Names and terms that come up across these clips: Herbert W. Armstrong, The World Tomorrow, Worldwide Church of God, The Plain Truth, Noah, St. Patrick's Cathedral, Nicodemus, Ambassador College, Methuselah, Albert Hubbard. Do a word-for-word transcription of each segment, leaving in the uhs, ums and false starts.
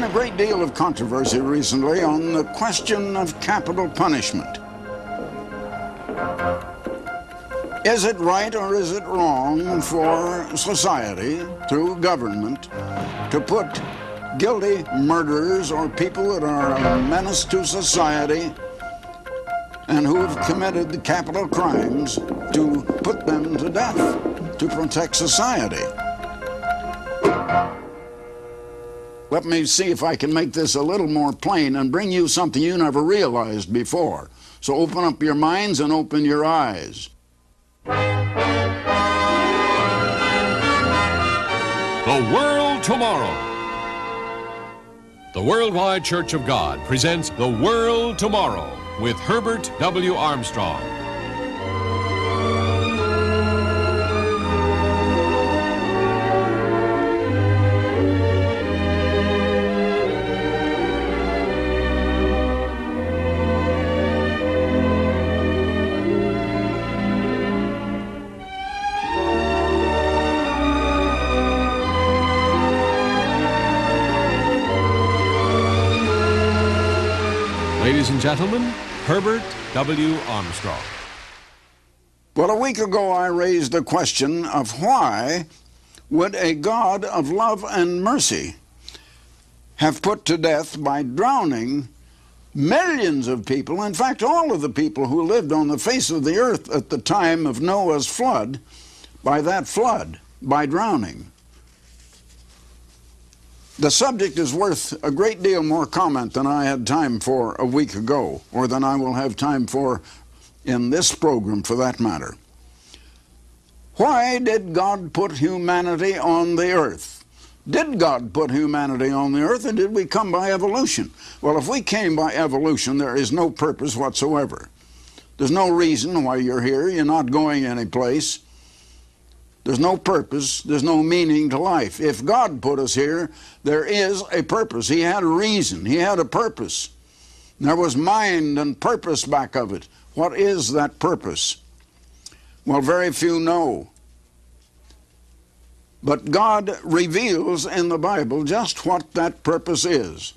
been a great deal of controversy recently on the question of capital punishment. Is it right or is it wrong for society, through government, to put guilty murderers or people that are a menace to society and who have committed capital crimes, to put them to death to protect society? Let me see if I can make this a little more plain and bring you something you never realized before. So open up your minds and open your eyes. The World Tomorrow. The Worldwide Church of God presents The World Tomorrow with Herbert W. Armstrong. Ladies and gentlemen, Herbert W. Armstrong. Well, a week ago I raised the question of why would a God of love and mercy have put to death by drowning millions of people, in fact all of the people who lived on the face of the earth at the time of Noah's flood, by that flood, by drowning. The subject is worth a great deal more comment than I had time for a week ago, or than I will have time for in this program for that matter. Why did God put humanity on the earth? Did God put humanity on the earth, and did we come by evolution? Well, if we came by evolution, there is no purpose whatsoever. There's no reason why you're here. You're not going anyplace. There's no purpose, there's no meaning to life. If God put us here, there is a purpose. He had a reason, he had a purpose. There was mind and purpose back of it. What is that purpose? Well, very few know. But God reveals in the Bible just what that purpose is.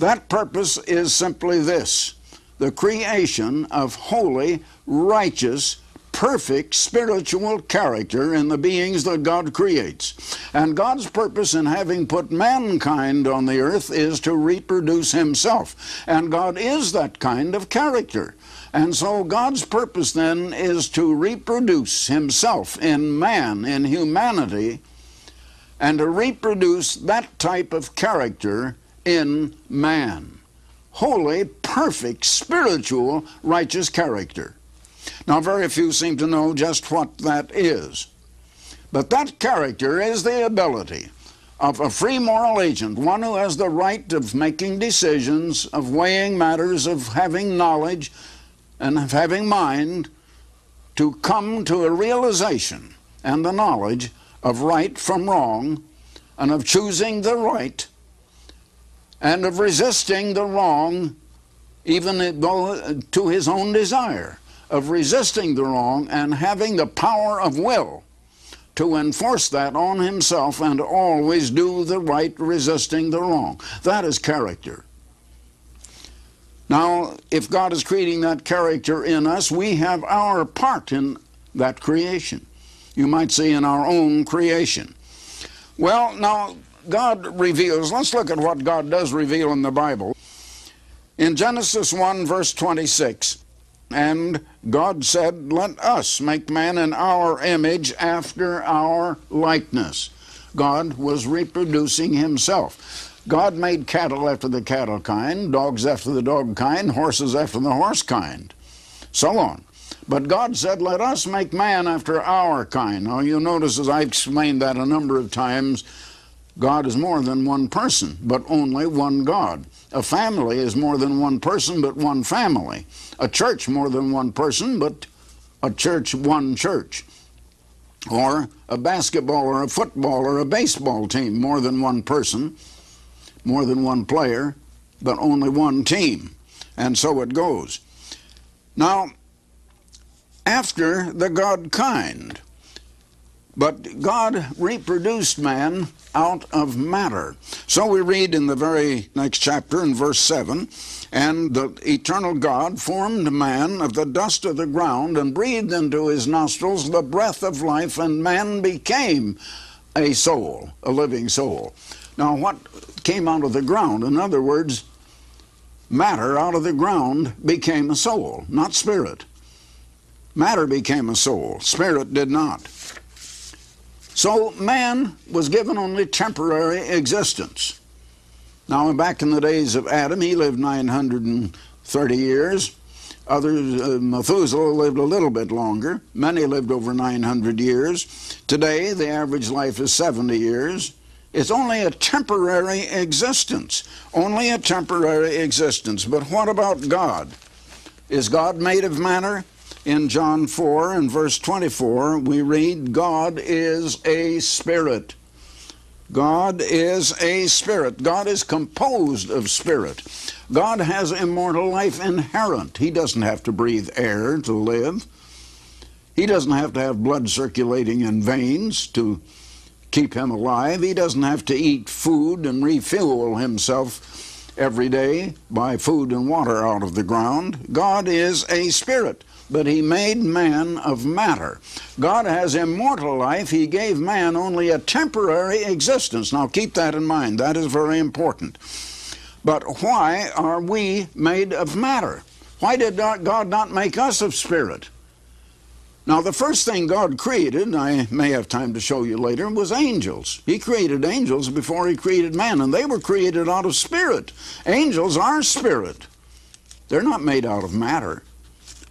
That purpose is simply this: the creation of holy, righteous, perfect spiritual character in the beings that God creates. And God's purpose in having put mankind on the earth is to reproduce himself. And God is that kind of character. And so God's purpose then is to reproduce himself in man, in humanity, and to reproduce that type of character in man. Holy, perfect, spiritual, righteous character. Now, very few seem to know just what that is. But that character is the ability of a free moral agent, one who has the right of making decisions, of weighing matters, of having knowledge, and of having mind, to come to a realization and the knowledge of right from wrong, and of choosing the right, and of resisting the wrong, even though to his own desire, of resisting the wrong and having the power of will to enforce that on himself and always do the right, resisting the wrong. That is character. Now, if God is creating that character in us, we have our part in that creation. You might say in our own creation. Well, now, God reveals, let's look at what God does reveal in the Bible. In Genesis one, verse twenty-six, and God said, let us make man in our image, after our likeness. God was reproducing himself. God made cattle after the cattle kind, dogs after the dog kind, horses after the horse kind, so on. But God said, let us make man after our kind. Now you'll notice, as I've explained that a number of times, God is more than one person, but only one God. A family is more than one person, but one family. A church, more than one person, but a church, one church. Or a basketball or a football or a baseball team, more than one person, more than one player, but only one team. And so it goes. Now, after the God kind, But God reproduced man out of matter. So we read in the very next chapter in verse seven, "And the eternal God formed man of the dust of the ground and breathed into his nostrils the breath of life, and man became a soul, a living soul." Now what came out of the ground? In other words, matter out of the ground became a soul, not spirit. Matter became a soul, spirit did not. So man was given only temporary existence. Now back in the days of Adam, he lived nine hundred thirty years. Others, uh, Methuselah lived a little bit longer. Many lived over nine hundred years. Today, the average life is seventy years. It's only a temporary existence, only a temporary existence. But what about God? Is God made of matter? In John four and verse twenty-four, we read, "God is a spirit." God is a spirit. God is composed of spirit. God has immortal life inherent. He doesn't have to breathe air to live. He doesn't have to have blood circulating in veins to keep him alive. He doesn't have to eat food and refuel himself every day by food and water out of the ground. God is a spirit. But he made man of matter. God has immortal life. He gave man only a temporary existence. Now keep that in mind. That is very important. But why are we made of matter? Why did God not make us of spirit? Now the first thing God created, and I may have time to show you later, was angels. He created angels before he created man, and they were created out of spirit. Angels are spirit. They're not made out of matter.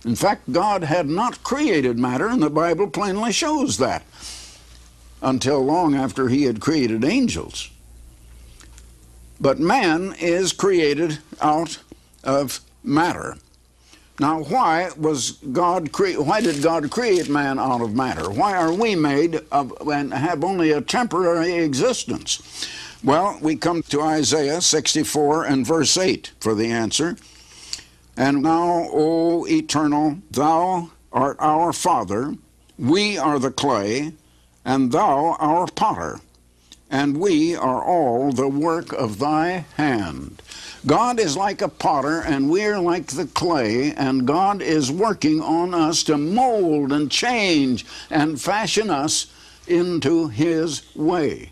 In fact, God had not created matter, and the Bible plainly shows that, until long after he had created angels. But man is created out of matter. Now, why was God cre- why did God create man out of matter? Why are we made of and have only a temporary existence? Well, we come to Isaiah sixty-four and verse eight for the answer. "And now, O Eternal, thou art our Father, we are the clay, and thou our potter, and we are all the work of thy hand." God is like a potter, and we are like the clay, and God is working on us to mold and change and fashion us into his way,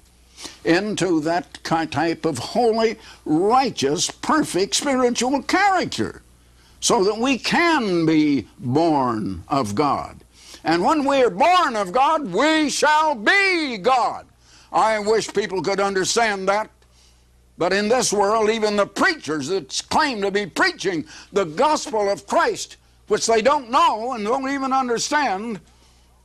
into that type of holy, righteous, perfect spiritual character, so that we can be born of God. And when we are born of God, we shall be God. I wish people could understand that. But in this world, even the preachers that claim to be preaching the gospel of Christ, which they don't know and don't even understand,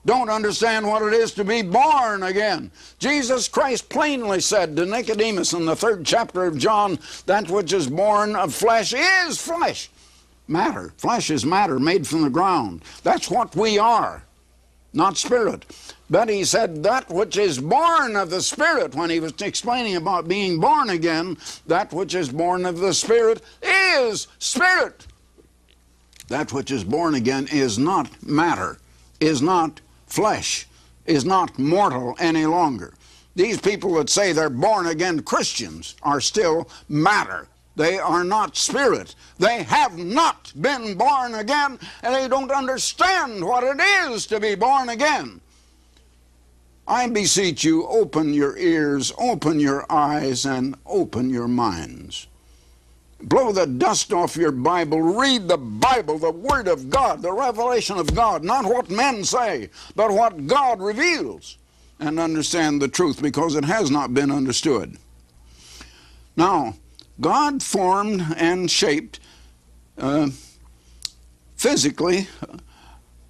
don't understand what it is to be born again. Jesus Christ plainly said to Nicodemus in the third chapter of John, "That which is born of flesh is flesh." Matter. Flesh is matter made from the ground. That's what we are, not spirit. But he said that which is born of the Spirit, when he was explaining about being born again, that which is born of the Spirit is spirit. That which is born again is not matter, is not flesh, is not mortal any longer. These people that say they're born again Christians are still matter. They are not spirit. They have not been born again, and they don't understand what it is to be born again. I beseech you, open your ears, open your eyes, and open your minds. Blow the dust off your Bible. Read the Bible, the Word of God, the revelation of God, not what men say, but what God reveals, and understand the truth, because it has not been understood. Now, God formed and shaped uh, physically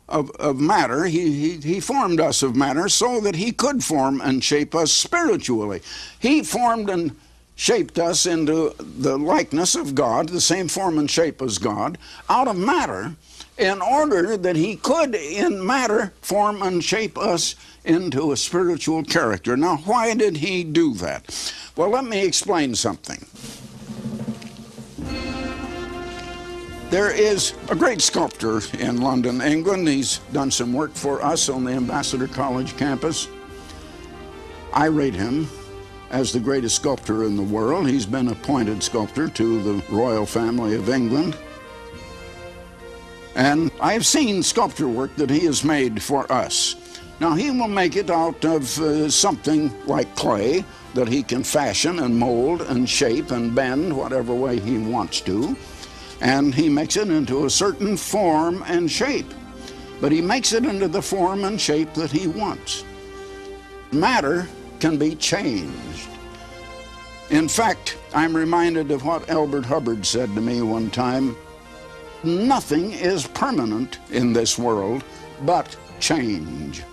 of, of matter. He, he, he formed us of matter so that he could form and shape us spiritually. He formed and shaped us into the likeness of God, the same form and shape as God, out of matter, in order that he could, in matter, form and shape us into a spiritual character. Now, why did he do that? Well, let me explain something. There is a great sculptor in London, England. He's done some work for us on the Ambassador College campus. I rate him as the greatest sculptor in the world. He's been appointed sculptor to the Royal Family of England. And I've seen sculpture work that he has made for us. Now, he will make it out of uh, something like clay that he can fashion and mold and shape and bend whatever way he wants to. And he makes it into a certain form and shape. But he makes it into the form and shape that he wants. Matter can be changed. In fact, I'm reminded of what Albert Hubbard said to me one time. Nothing is permanent in this world but change.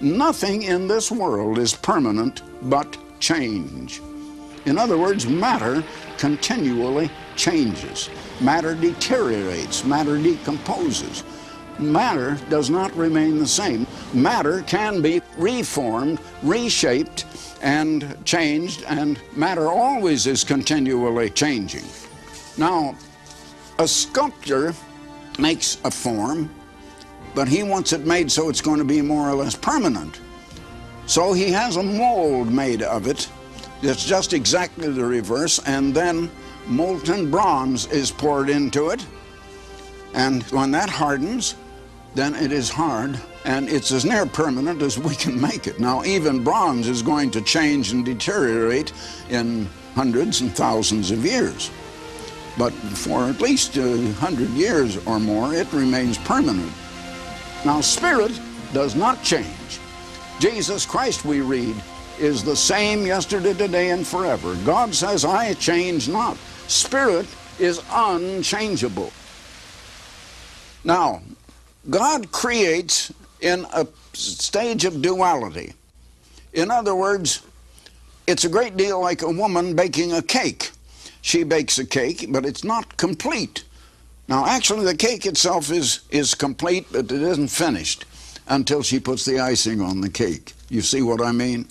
Nothing in this world is permanent but change. In other words, matter continually changes. Matter deteriorates. Matter decomposes. Matter does not remain the same. Matter can be reformed, reshaped, and changed, and matter always is continually changing. Now, a sculptor makes a form, but he wants it made so it's going to be more or less permanent. So he has a mold made of it that's just exactly the reverse, and then molten bronze is poured into it. And when that hardens, then it is hard, and it's as near permanent as we can make it. Now, even bronze is going to change and deteriorate in hundreds and thousands of years. But for at least a hundred years or more, it remains permanent. Now, spirit does not change. Jesus Christ, we read, is the same yesterday, today, and forever. God says, I change not. Spirit is unchangeable. Now, God creates in a stage of duality. In other words, it's a great deal like a woman baking a cake. She bakes a cake, but it's not complete. Now, actually, the cake itself is, is complete, but it isn't finished until she puts the icing on the cake. You see what I mean?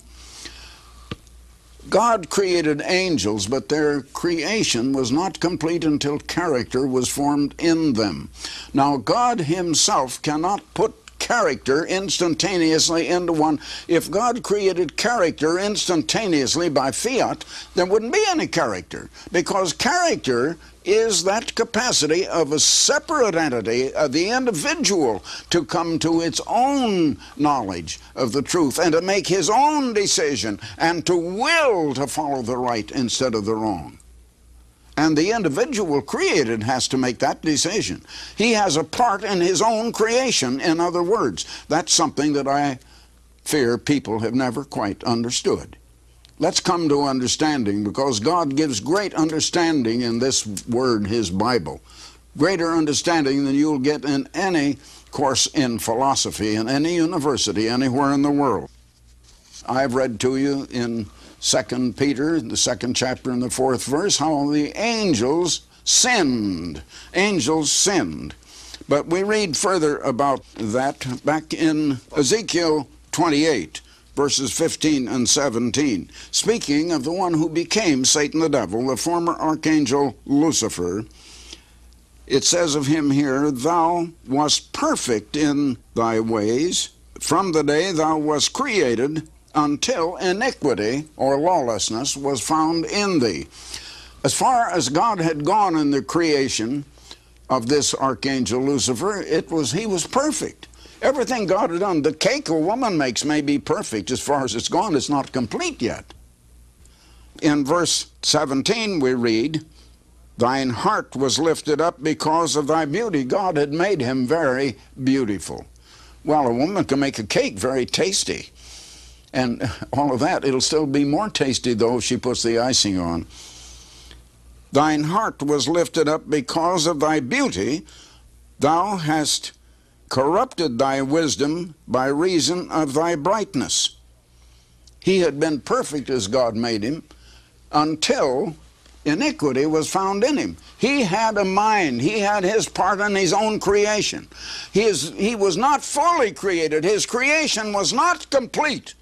God created angels, but their creation was not complete until character was formed in them. Now, God himself cannot put character instantaneously into one. If God created character instantaneously by fiat, there wouldn't be any character, because character is that capacity of a separate entity, of the individual, to come to its own knowledge of the truth and to make his own decision and to will to follow the right instead of the wrong. And the individual created has to make that decision. He has a part in his own creation, in other words. That's something that I fear people have never quite understood. Let's come to understanding, because God gives great understanding in this word, his Bible. Greater understanding than you'll get in any course in philosophy, in any university, anywhere in the world. I've read to you in Second Peter, the second chapter and the fourth verse, how the angels sinned. Angels sinned. But we read further about that back in Ezekiel twenty-eight, verses fifteen and seventeen. Speaking of the one who became Satan the devil, the former archangel Lucifer, it says of him here, thou wast perfect in thy ways from the day thou wast created, until iniquity or lawlessness was found in thee. As far as God had gone in the creation of this archangel Lucifer, it was he was perfect. Everything God had done, the cake a woman makes may be perfect. As far as it's gone, it's not complete yet. In verse seventeen we read, thine heart was lifted up because of thy beauty. God had made him very beautiful. Well, a woman can make a cake very tasty and all of that. It'll still be more tasty, though, if she puts the icing on. Thine heart was lifted up because of thy beauty. Thou hast corrupted thy wisdom by reason of thy brightness. He had been perfect as God made him until iniquity was found in him. He had a mind. He had his part in his own creation. His, he was not fully created. His creation was not complete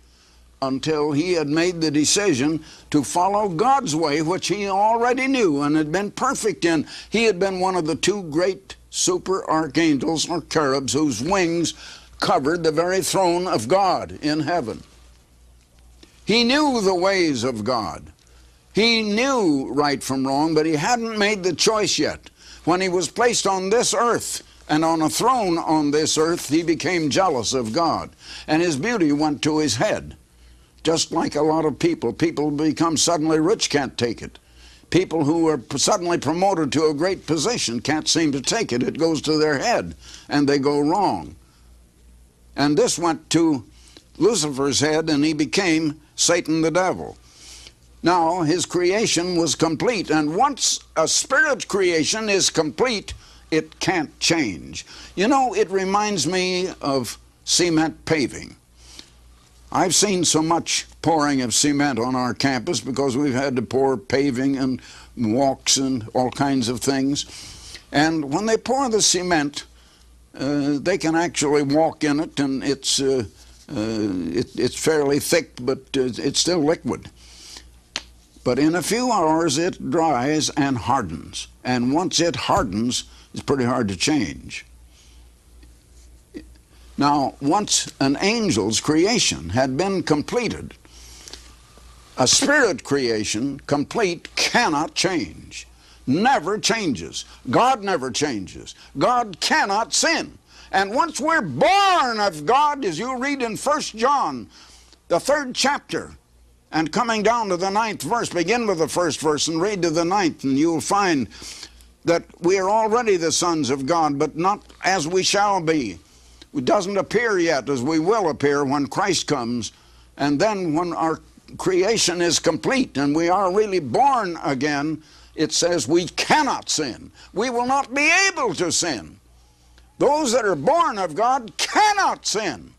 until he had made the decision to follow God's way, which he already knew and had been perfect in. He had been one of the two great super archangels or cherubs whose wings covered the very throne of God in heaven. He knew the ways of God. He knew right from wrong, but he hadn't made the choice yet. When he was placed on this earth and on a throne on this earth, he became jealous of God, and his beauty went to his head. Just like a lot of people, people become suddenly rich can't take it. People who are suddenly promoted to a great position can't seem to take it. It goes to their head, and they go wrong. And this went to Lucifer's head, and he became Satan the devil. Now, his creation was complete, and once a spirit creation is complete, it can't change. You know, it reminds me of cement paving. I've seen so much pouring of cement on our campus because we've had to pour paving and walks and all kinds of things. And when they pour the cement, uh, they can actually walk in it, and it's, uh, uh, it, it's fairly thick, but uh, it's still liquid. But in a few hours, it dries and hardens. And once it hardens, it's pretty hard to change. Now, once an angel's creation had been completed, a spirit creation, complete, cannot change. Never changes. God never changes. God cannot sin. And once we're born of God, as you read in First John, the third chapter, and coming down to the ninth verse, begin with the first verse and read to the ninth, and you'll find that we are already the sons of God, but not as we shall be. It doesn't appear yet, as we will appear when Christ comes, and then when our creation is complete and we are really born again, it says we cannot sin. We will not be able to sin. Those that are born of God cannot sin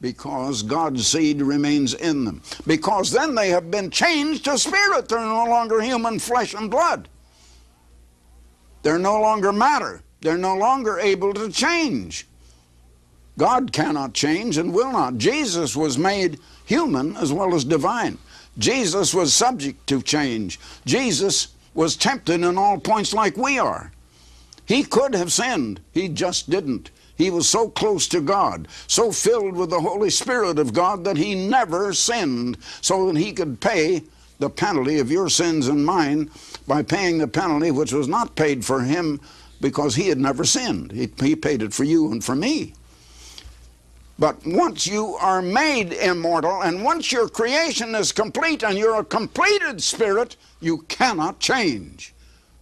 because God's seed remains in them, because then they have been changed to spirit. They're no longer human flesh and blood. They're no longer matter. They're no longer able to change. God cannot change and will not. Jesus was made human as well as divine. Jesus was subject to change. Jesus was tempted in all points like we are. He could have sinned. He just didn't. He was so close to God, so filled with the Holy Spirit of God that he never sinned, so that he could pay the penalty of your sins and mine by paying the penalty which was not paid for him because he had never sinned. He, he paid it for you and for me. But once you are made immortal, and once your creation is complete and you're a completed spirit, you cannot change.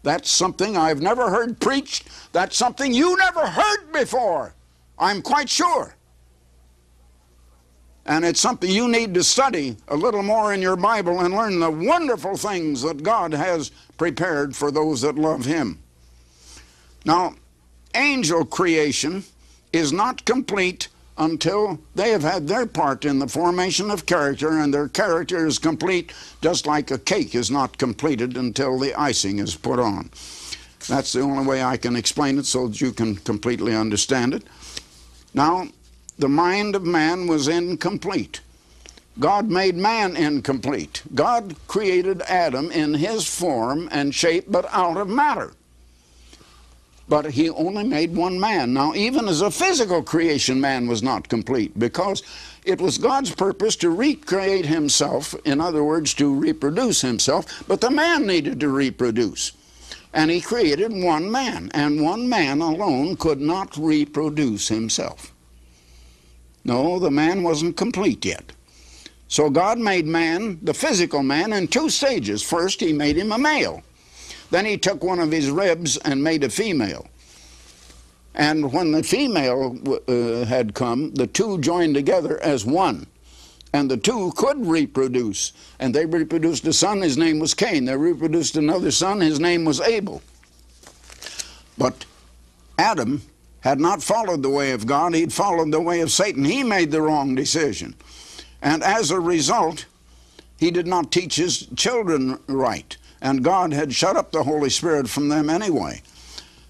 That's something I've never heard preached. That's something you never heard before, I'm quite sure. And it's something you need to study a little more in your Bible and learn the wonderful things that God has prepared for those that love him. Now, angel creation is not complete until they have had their part in the formation of character, and their character is complete, just like a cake is not completed until the icing is put on. That's the only way I can explain it so that you can completely understand it. Now, the mind of man was incomplete. God made man incomplete. God created Adam in his form and shape, but out of matter. But he only made one man. Now, even as a physical creation, man was not complete, because it was God's purpose to recreate himself, in other words, to reproduce himself, but the man needed to reproduce. And he created one man, and one man alone could not reproduce himself. No, the man wasn't complete yet. So God made man, the physical man, in two stages. First, he made him a male. Then he took one of his ribs and made a female. And when the female uh, had come, the two joined together as one. And the two could reproduce. And they reproduced a son, his name was Cain. They reproduced another son, his name was Abel. But Adam had not followed the way of God. He'd followed the way of Satan. He made the wrong decision. And as a result, he did not teach his children right. And God had shut up the Holy Spirit from them anyway.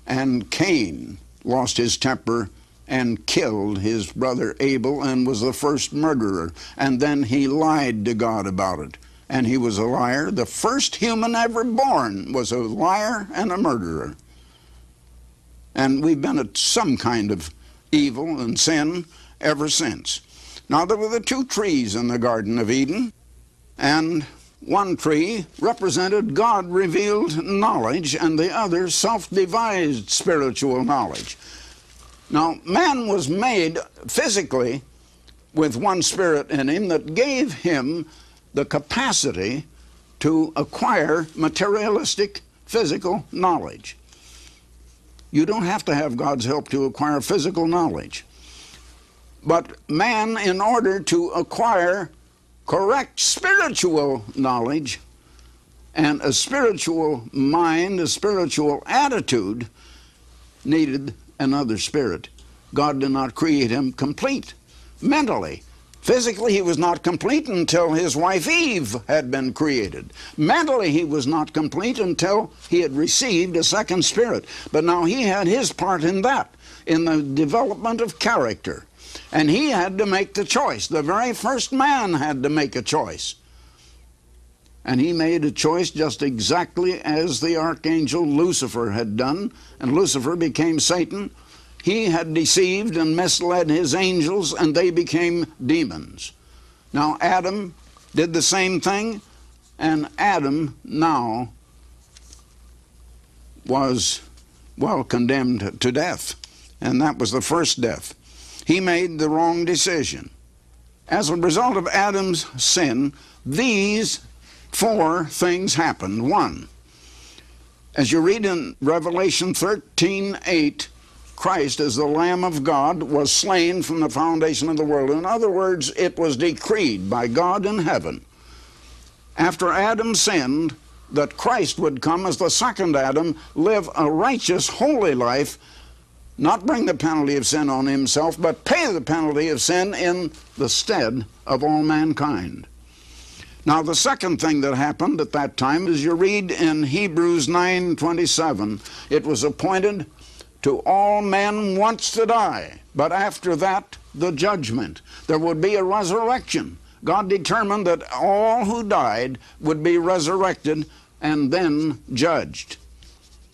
And Cain lost his temper and killed his brother Abel and was the first murderer. And then he lied to God about it. And he was a liar. The first human ever born was a liar and a murderer. And we've been at some kind of evil and sin ever since. Now, there were the two trees in the Garden of Eden. and one tree represented God-revealed knowledge and the other self-devised spiritual knowledge. Now, man was made physically with one spirit in him that gave him the capacity to acquire materialistic physical knowledge. You don't have to have God's help to acquire physical knowledge. But man, in order to acquire correct spiritual knowledge and a spiritual mind, a spiritual attitude, needed another spirit. God did not create him complete mentally. Physically, he was not complete until his wife Eve had been created. Mentally, he was not complete until he had received a second spirit. But now he had his part in that, in the development of character. And he had to make the choice. The very first man had to make a choice. And he made a choice just exactly as the archangel Lucifer had done, and Lucifer became Satan. He had deceived and misled his angels, and they became demons. Now, Adam did the same thing, and Adam now was, well, condemned to death. And that was the first death. He made the wrong decision. As a result of Adam's sin, these four things happened. One, as you read in Revelation thirteen eight, Christ, as the Lamb of God, was slain from the foundation of the world. In other words, it was decreed by God in heaven, after Adam sinned, that Christ would come as the second Adam, live a righteous, holy life, not bring the penalty of sin on himself, but pay the penalty of sin in the stead of all mankind. Now, the second thing that happened at that time, as you read in Hebrews nine twenty-seven, it was appointed to all men once to die, but after that, the judgment. There would be a resurrection. God determined that all who died would be resurrected and then judged.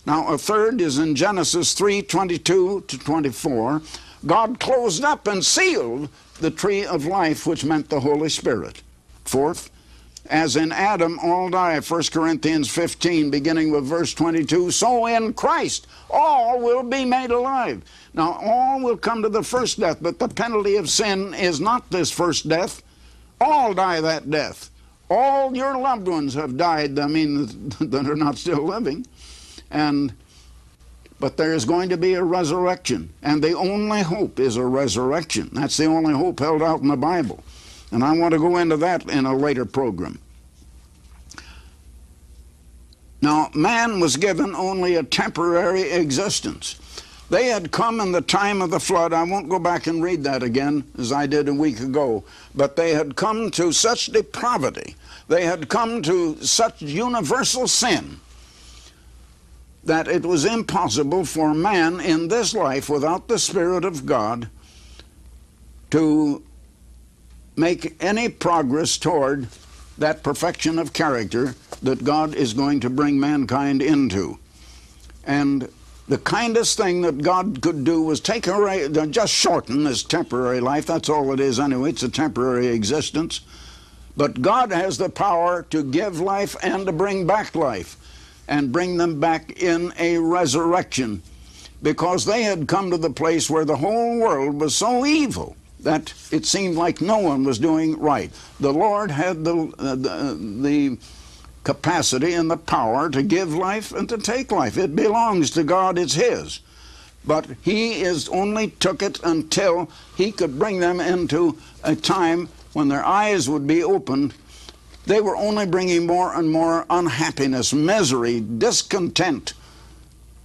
Now, a third is in Genesis three twenty-two to twenty-four. God closed up and sealed the tree of life, which meant the Holy Spirit. Fourth, as in Adam all die, First Corinthians fifteen, beginning with verse twenty-two, so in Christ all will be made alive. Now, all will come to the first death, but the penalty of sin is not this first death. All die that death. All your loved ones have died, I mean, that are not still living. And, but there is going to be a resurrection, and the only hope is a resurrection. That's the only hope held out in the Bible. And I want to go into that in a later program. Now, man was given only a temporary existence. They had come in the time of the flood. I won't go back and read that again, as I did a week ago. But they had come to such depravity, they had come to such universal sin, that it was impossible for man in this life without the Spirit of God to make any progress toward that perfection of character that God is going to bring mankind into. And the kindest thing that God could do was take away, just shorten this temporary life. That's all it is anyway. It's a temporary existence. But God has the power to give life and to bring back life, and bring them back in a resurrection, because they had come to the place where the whole world was so evil that it seemed like no one was doing right. The Lord had the, uh, the, the capacity and the power to give life and to take life. It belongs to God, it's His. But He is only took it until He could bring them into a time when their eyes would be opened. They were only bringing more and more unhappiness, misery, discontent,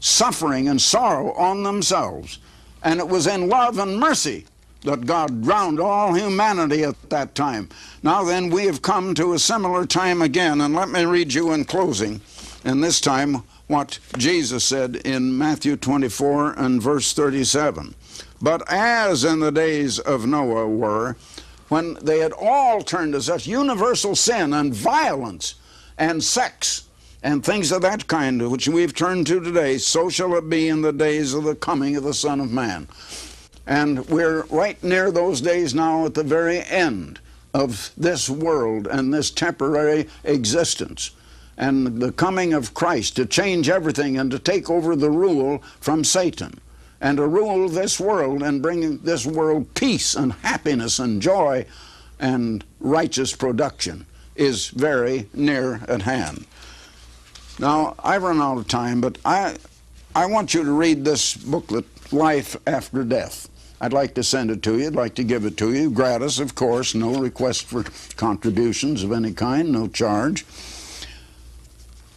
suffering and sorrow on themselves. And it was in love and mercy that God drowned all humanity at that time. Now then, we have come to a similar time again, and let me read you in closing, and this time what Jesus said in Matthew twenty-four and verse thirty-seven. But as in the days of Noah were, when they had all turned to such universal sin and violence and sex and things of that kind which we've turned to today, so shall it be in the days of the coming of the Son of Man. And we're right near those days now, at the very end of this world and this temporary existence, and the coming of Christ to change everything and to take over the rule from Satan and to rule this world and bring this world peace and happiness and joy and righteous production is very near at hand. Now, I've run out of time, but I, I want you to read this booklet, Life After Death. I'd like to send it to you. I'd like to give it to you. Gratis, of course, no request for contributions of any kind, no charge.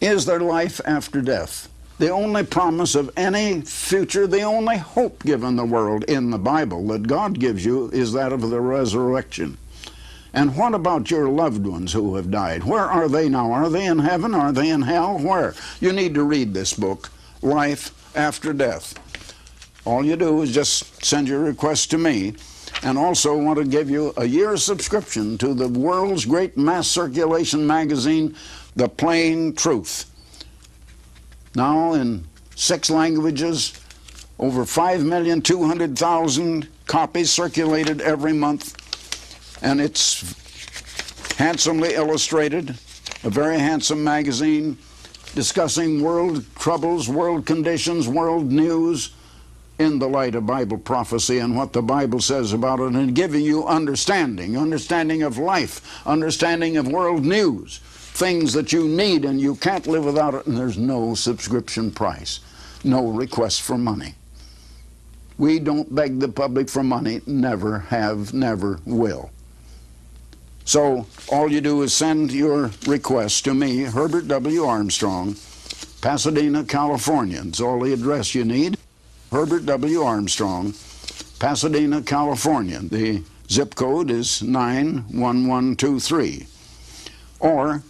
Is there life after death? The only promise of any future, the only hope given the world in the Bible that God gives you is that of the resurrection. And what about your loved ones who have died? Where are they now? Are they in heaven? Are they in hell? Where? You need to read this book, Life After Death. All you do is just send your request to me, and also want to give you a year's subscription to the world's great mass circulation magazine, The Plain Truth. Now in six languages, over five million two hundred thousand copies circulated every month, and it's handsomely illustrated, a very handsome magazine discussing world troubles, world conditions, world news, in the light of Bible prophecy and what the Bible says about it, and giving you understanding, understanding of life, understanding of world news, things that you need and you can't live without it, and there's no subscription price, no request for money. We don't beg the public for money, never have, never will. So all you do is send your request to me, Herbert W. Armstrong, Pasadena, California. That's all the address you need. Herbert W. Armstrong, Pasadena, California. The zip code is nine one one two three. Or,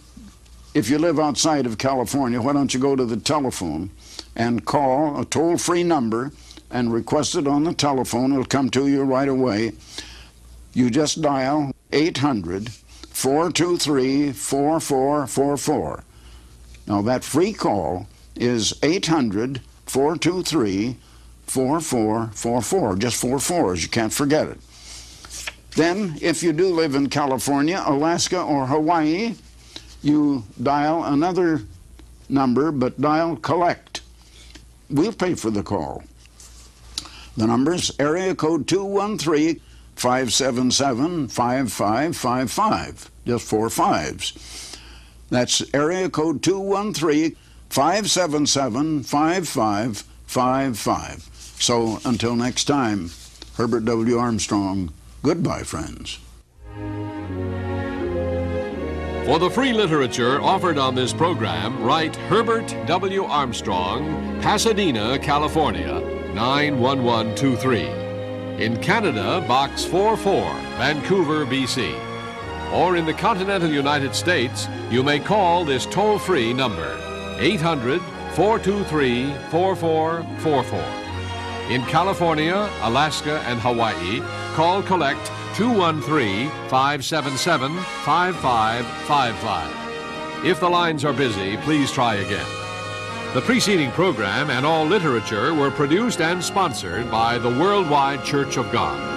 if you live outside of California, why don't you go to the telephone and call a toll-free number and request it on the telephone. It'll come to you right away. You just dial eight hundred, four two three, four four four four. Now, that free call is eight hundred, four two three, four four four four. Four, four, four, four. Just four fours. You can't forget it. Then, if you do live in California, Alaska, or Hawaii, you dial another number, but dial collect. We'll pay for the call. The number's area code two one three, five seven seven, five five five five. Just four fives. That's area code two one three, five seven seven, five five five five. So, until next time, Herbert W. Armstrong, goodbye, friends. For the free literature offered on this program, write Herbert W. Armstrong, Pasadena, California, nine one one two three. In Canada, Box forty-four, Vancouver, B C. Or in the continental United States, you may call this toll-free number, eight hundred, four two three, four four four four. In California, Alaska, and Hawaii, call collect two one three, five seven seven, five five five five. If the lines are busy, please try again. The preceding program and all literature were produced and sponsored by the Worldwide Church of God.